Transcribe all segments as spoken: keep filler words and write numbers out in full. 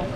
From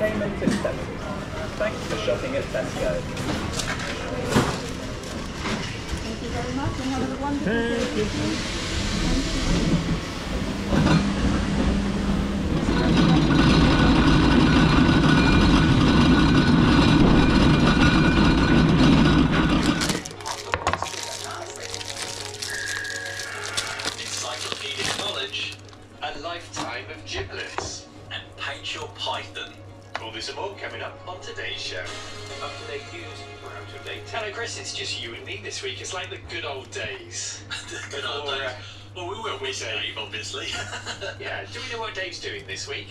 entertainment system. Thanks for shopping at Tesco. Thank you very much and have a wonderful day. Thank you. Thank you. Giblets and paint your python. All this and more coming up on today's show. Up-to-date news, we're out-of-date. Hello Chris, it's just you and me this week. It's like the good old days. The good old or, days? Uh, well, we weren't with Dave, obviously. Yeah, do we know what Dave's doing this week?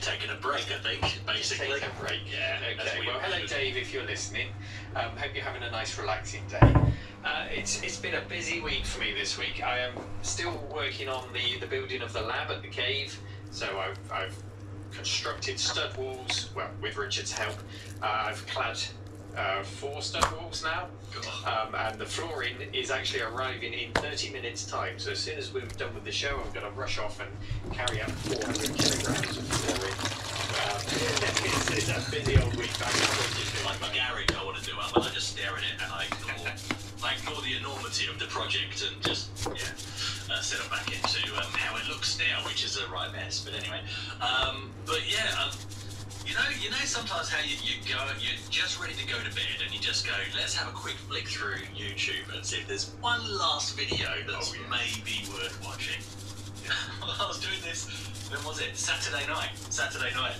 Taking a break, I think, basically. Taking a break, yeah. Okay, we well, hello should. Dave, if you're listening. Um, hope you're having a nice, relaxing day. Uh, it's it's been a busy week for me this week. I am still working on the, the building of the lab at the cave. So I've, I've constructed stud walls, well, with Richard's help. Uh, I've clad uh, four stud walls now, um, and the flooring is actually arriving in thirty minutes time. So as soon as we're done with the show, I'm going to rush off and carry out four hundred kilograms of flooring. Um, it's, it's a busy old week back and forth. Just feel like my garage I want to do up, and I just stare at it and I ignore, I ignore the enormity of the project and just, yeah. Uh, settle back into um, how it looks now, which is a right mess, but anyway. Um, but yeah, um, you know, you know sometimes how you, you go, you're just ready to go to bed and you just go, let's have a quick flick through YouTube and see if there's one last video that's oh, yeah. maybe worth watching. Yeah. I was doing this, when was it? Saturday night, Saturday night.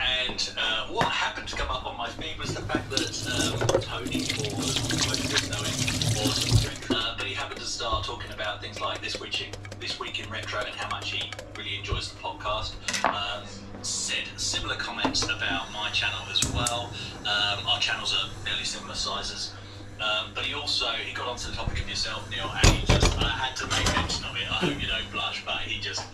And uh, what happened to come up on my feed was the fact that um, Tony Paul, I didn't know him, was Uh, but he happened to start talking about things like this week, in, this week in retro and how much he really enjoys the podcast. Um, said similar comments about my channel as well. Um, our channels are fairly similar sizes. Um, but he also, he got onto the topic of yourself, Neil, and he just, I had to make mention of it. I hope you don't blush, but he just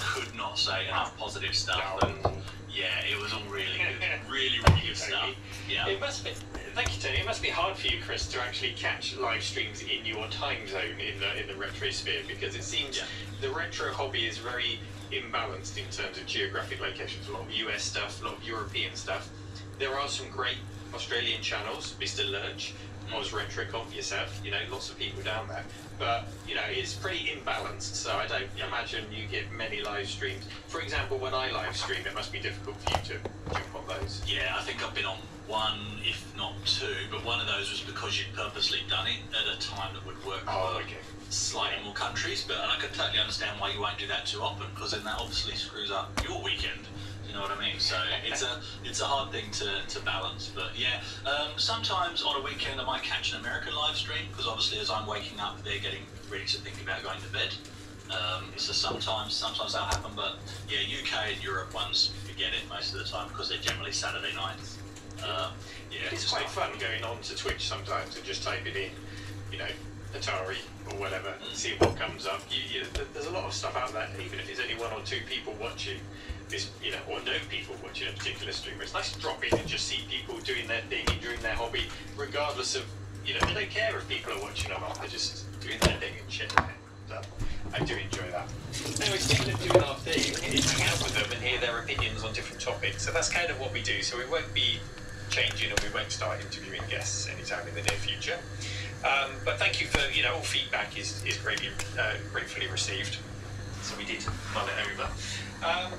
could not say enough positive stuff. And yeah, it was all really good, really, really good stuff. Yeah. It must be. Thank you, Tony. It must be hard for you, Chris, to actually catch live streams in your time zone in the in the retro sphere, because it seems yeah. the retro hobby is very imbalanced in terms of geographic locations. A lot of U S stuff, a lot of European stuff. There are some great Australian channels, Mister Lurch, Oz Retro Comp, yourself. You know, lots of people down there. But you know, it's pretty imbalanced. So I don't yeah. imagine you get many live streams. For example, when I live stream, it must be difficult for you to jump on those. Yeah, I think I've been on one, if not two, but one of those was because you'd purposely done it at a time that would work oh, for okay. slightly yeah. more countries. But and I can totally understand why you won't do that too often, because then that obviously screws up your weekend. You know what I mean? So it's a it's a hard thing to, to balance. But yeah, um, sometimes on a weekend I might catch an American live stream, because obviously as I'm waking up, they're getting ready to think about going to bed. Um, so sometimes sometimes that'll happen. But yeah, U K and Europe ones forget it most of the time, because they're generally Saturday nights. Uh, yeah, it's, it's quite fun going on to Twitch sometimes and just type it in, you know, Atari or whatever, and mm. see what comes up. You, you, there's a lot of stuff out there, even if it's only one or two people watching this, you know, or no people watching a particular streamer. It's nice to drop in and just see people doing their thing and doing their hobby, regardless of, you know, they don't care if people are watching or not. They're just doing their thing and shit. So I do enjoy that. Anyway, speaking of doing our thing, it's hang out with them and hear their opinions on different topics. So that's kind of what we do. So we won't be changing, and we won't start interviewing guests anytime in the near future. Um, but thank you for, you know, all feedback is, is greatly, uh, gratefully received. So we did mull it over. Um,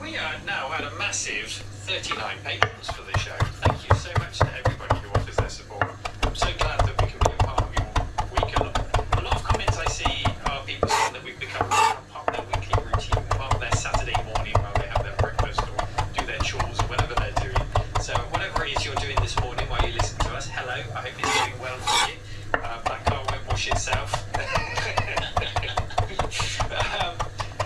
we are now at a massive thirty-nine patrons for the show. Thank you so much to everybody who offers their support. I'm so glad that we can be a part of your week. A lot of comments I see are people saying that we've become part of their weekly routine, part of their Saturday morning while they have their breakfast or do their chores or whatever they're doing. So whatever it is you're doing this morning while you listen to us, hello, I hope it's doing well for you. Uh, that car won't wash itself. um,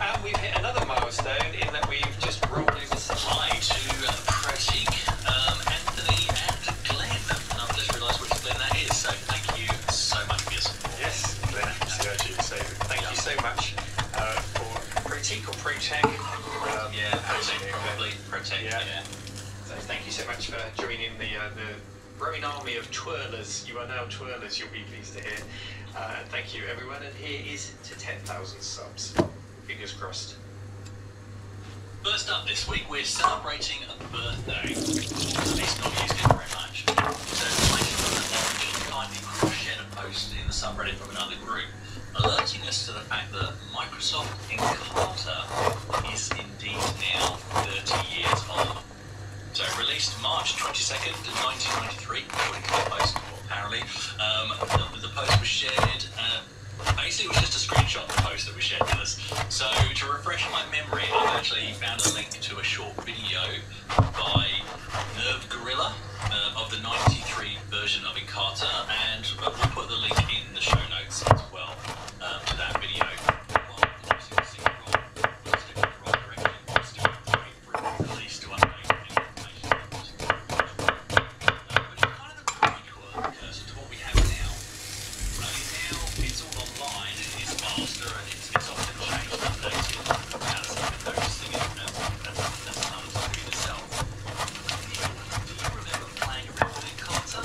and we've hit another milestone in that we've just rolled over some hi to uh, Pressy, um, Anthony and Glenn. And I've just realised which Glenn that is, so thank you so much for your support. Yes, Glenn, actually, so thank yeah. you so much uh, for Protique or Protech. Um, yeah, Protech probably, Protech, yeah. yeah. Thank you so much for joining the uh, the growing army of twirlers. You are now twirlers, you'll be pleased to hear. Uh, thank you, everyone, and here is to ten thousand subs. Fingers crossed. First up this week, we're celebrating a birthday. It's not used in very much. So information from the knowledge and kindly cross-shared a post in the subreddit from another group, alerting us to the fact that Microsoft Encarta is indeed now thirty years old. So released March twenty-second, nineteen ninety-three, according to the post, apparently. Um, the, the post was shared, uh, basically it was just a screenshot of the post that was shared with us. So to refresh my memory, I've actually found a link to a short video by Nerve Gorilla uh, of the ninety-three version of Encarta, and we'll put the link in the show notes as well. Um, to that video. Well, obviously we'll see the wrong direction, we'll still wait for it at least to update the information. Um, but it's kind of a precursor to what we have now. Only now it's all online, it's faster, and it's, it's often changed and updated. Now it's like noticing it, and that's another topic in itself. Neil, do you remember playing around with Encarta? Uh, uh,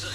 I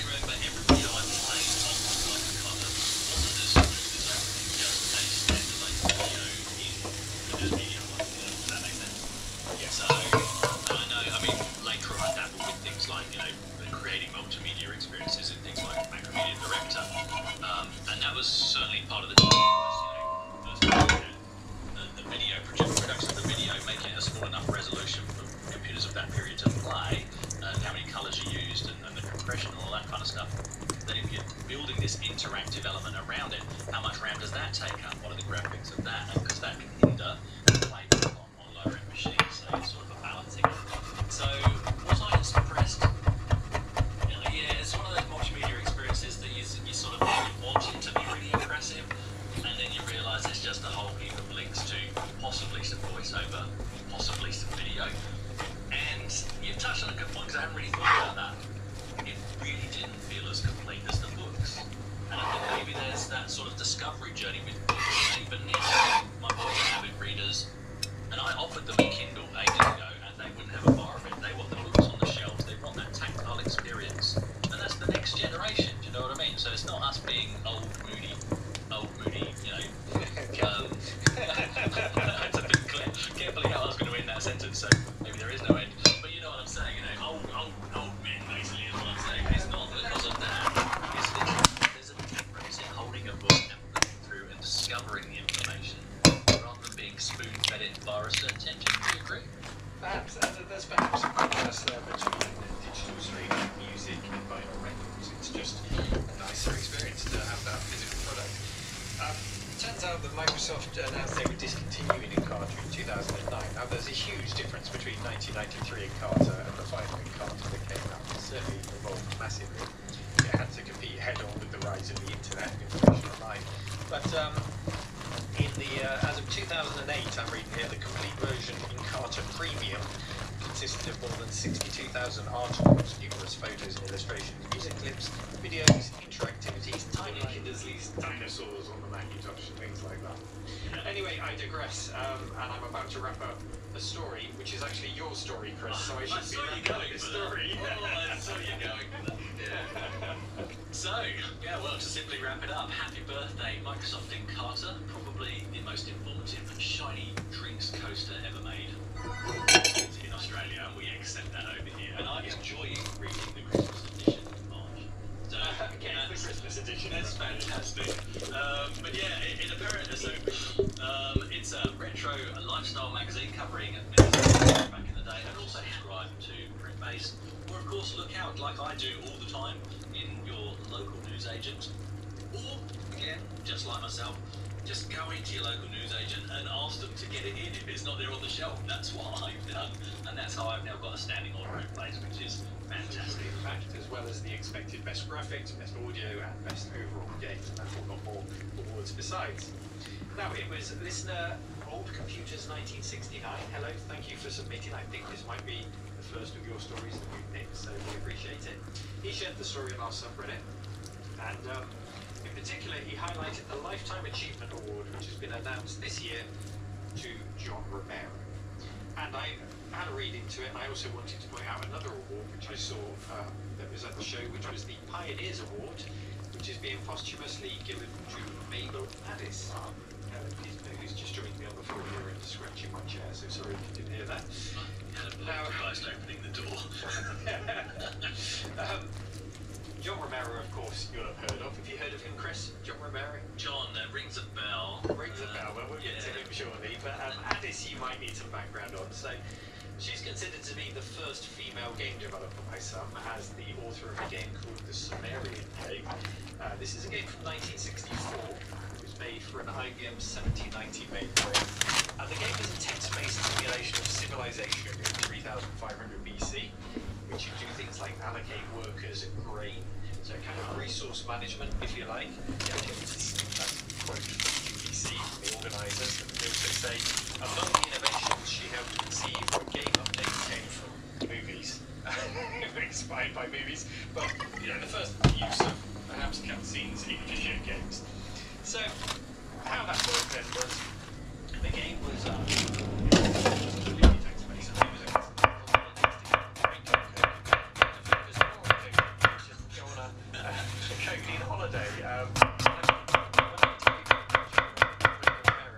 holiday. Um,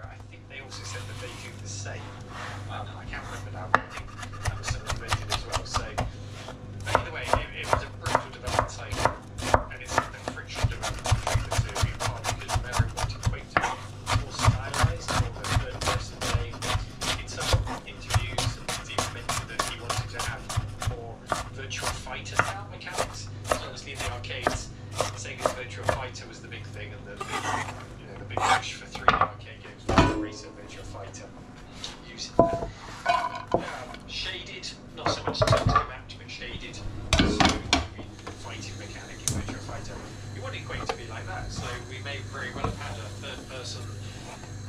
I think they also said that they do the same. Um, I can't remember now, but I think that was sort of invented as well. So, either way, it, it was a brutal development cycle, and it's something friction development between the two, in part because Romero wanted to make it more stylized, more of a third person game. In some interviews, he mentioned that he wanted to have more virtual fighter style mechanics. In the arcades, Sega's Virtua Fighter was the big thing, and the big, you know, the big push for three D arcade games was the recent Virtua Fighter using that. Um, shaded, not so much turn-to mapped, but shaded. So the fighting mechanic in Virtua Fighter, you want it Quake to be like that. So we may very well have had a third-person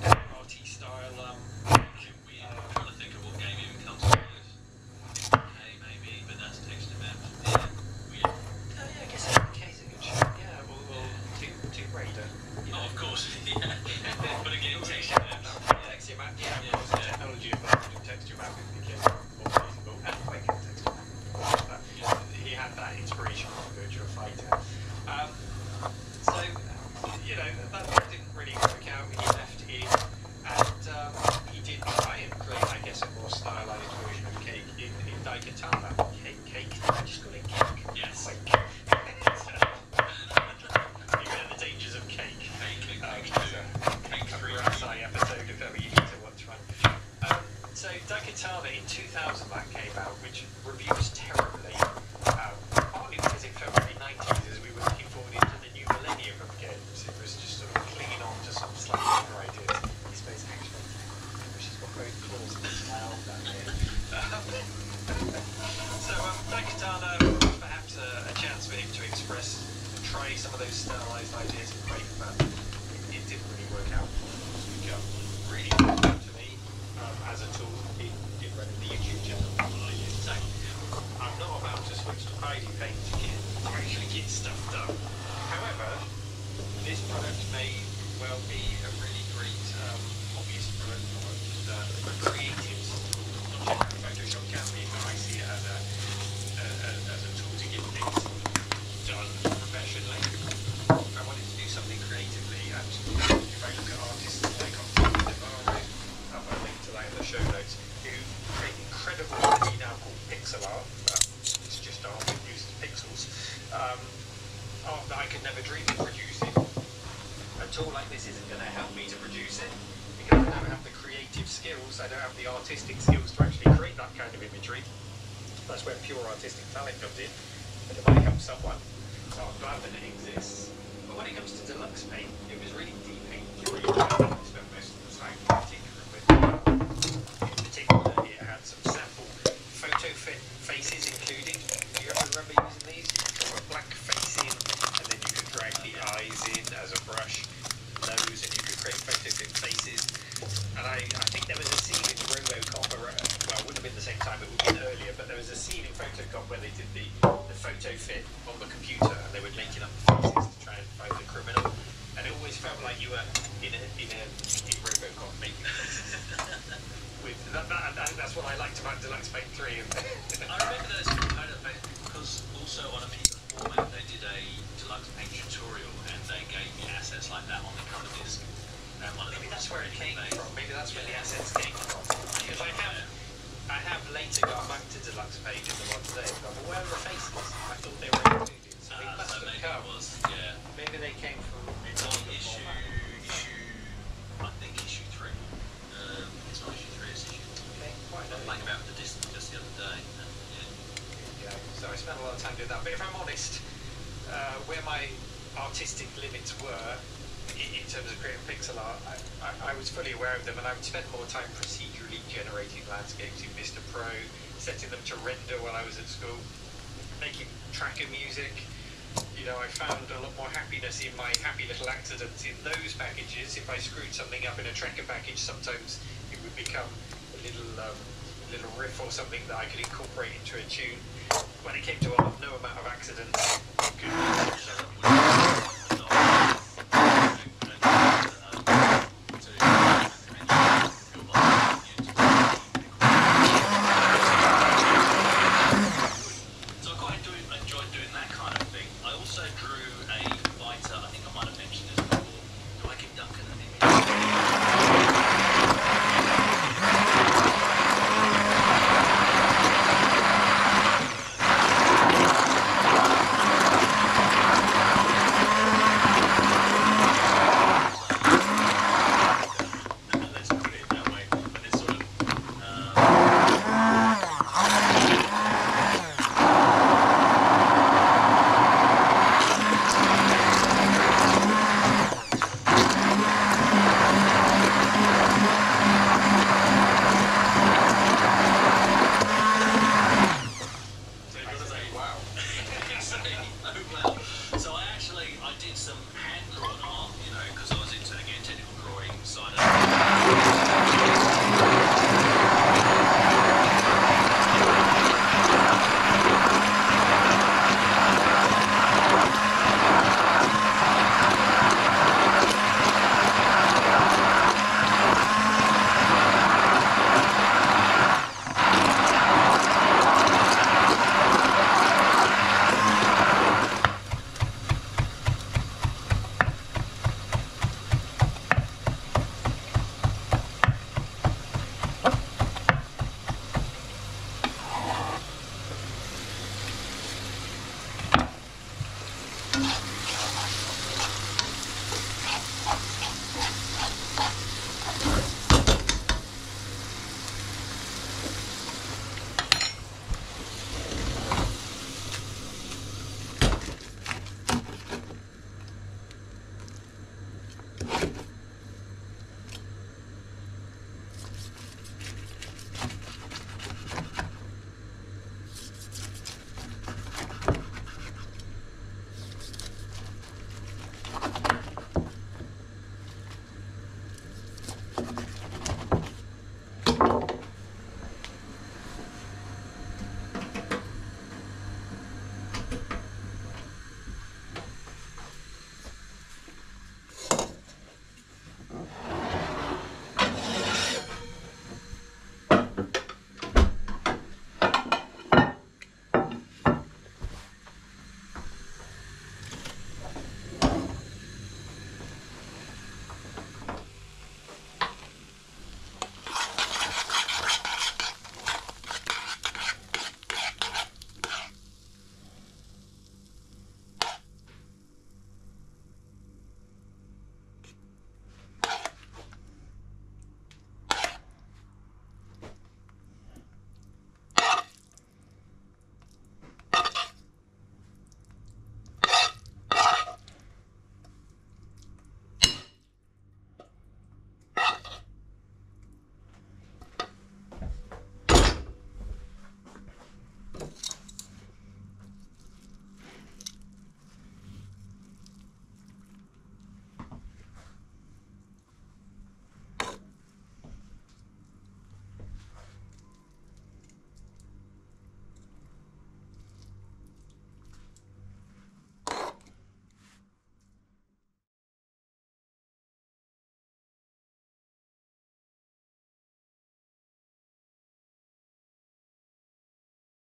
M R T style. Um, I'm trying to think of what game even comes to this. Okay, maybe, but that's text to map. Yeah. But again, texture maps. Texture maps, yeah. Yeah, yeah. Technology involved in texture mapping became more feasible, and making texture mapping. Yeah. He had that inspiration from Virtua Fighter. Um, so, you know, that, that didn't really work out. He left in, and um, he did try and create, I guess, a more stylized version of Cake in, in Daikatana. Cake, Cake, I just call it Cake. Yes. Like, so Daikatana in two thousand that came out, which reviews terribly, um, partly because it felt in the nineties as we were looking forward into the new millennium of games. It was just sort of clinging on to some slightly better ideas. It's based action, which is what both claws and smiles down here. Um, so um, Daikatana was perhaps a, a chance for him to express and try some of those stylized ideas in Quake, but it, it didn't really work out. Really worked out to me. Um, as a tool, it, it ran the YouTube channel. So I'm not about to switch to Tidy Paint to get to actually get stuff done. However, this product may well be a really great, um, obvious product for uh, creatives. Not just Photoshop can be, but I see it as a, a, a as a tool to get things done professionally. If I wanted to do something creatively, and if I look at artists that they contact, in the show notes, who create incredible what we now call pixel art. Um, it's just art that uses pixels. Um, art that I could never dream of producing. A tool like this isn't going to help me to produce it because I don't have the creative skills. I don't have the artistic skills to actually create that kind of imagery. That's where pure artistic talent comes in. But it might help someone. So I'm glad that it exists. But when it comes to deluxe paint, it was really deep paint. Really spent most of the time painting. Some sample photo fit faces included. Do you remember using these? You draw a black face in, and then you can drag the eyes in as a brush, nose, and you can create photo fit faces. And I, I think there was a scene in Robocop, or, well, it wouldn't have been the same time, it would have been earlier, but there was a scene in Photocop where they did the, the photo fit on the computer, and they were making up faces to try and find the criminal. And it always felt like you were in a, in a in Robocop making faces. With that, that, that, that's what I liked about Deluxe Paint three. I remember those component paints because also on Amiga format they did a Deluxe Paint tutorial and they gave me assets like that on the cover disc. And one of Maybe that's where it came made. from. Maybe that's yeah. where the assets came from. Because I have, I have later gone back to Deluxe Paint in the modern day. But where were the faces? I thought they were included. So uh, they must so have maybe come. Was, yeah. Maybe they came from it's on issue format. issue. I think issue three. Um, it's not issue. I was playing about the distance just the other day. And, yeah. yeah, so I spent a lot of time doing that. But if I'm honest, uh, where my artistic limits were in, in terms of creating pixel art, I, I, I was fully aware of them, and I would spend more time procedurally generating landscapes in Mister Pro, setting them to render while I was at school, making tracker music. You know, I found a lot more happiness in my happy little accidents in those packages. If I screwed something up in a tracker package, sometimes it would become Little, um, little riff or something that I could incorporate into a tune. When it came to art, no amount of accidents could So I quite enjoyed doing that kind of thing. I also drew a fighter, I think did some hand-drawn art, you know, because I was into, again, technical drawing side of you